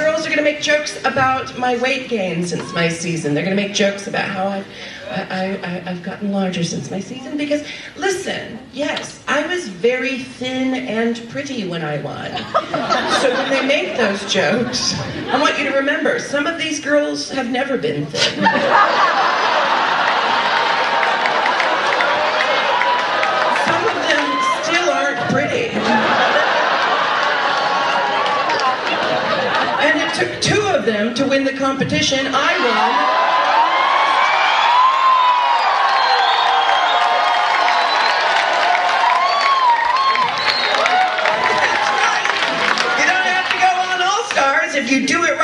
girls are going to make jokes about my weight gain since my season. They're going to make jokes about how I've gotten larger since my season. Because, listen, yes, I was very thin and pretty when I won. So when they make those jokes, I want you to remember, some of these girls have never been thin. Took two of them to win the competition. I won. That's right. You don't have to go on All Stars if you do it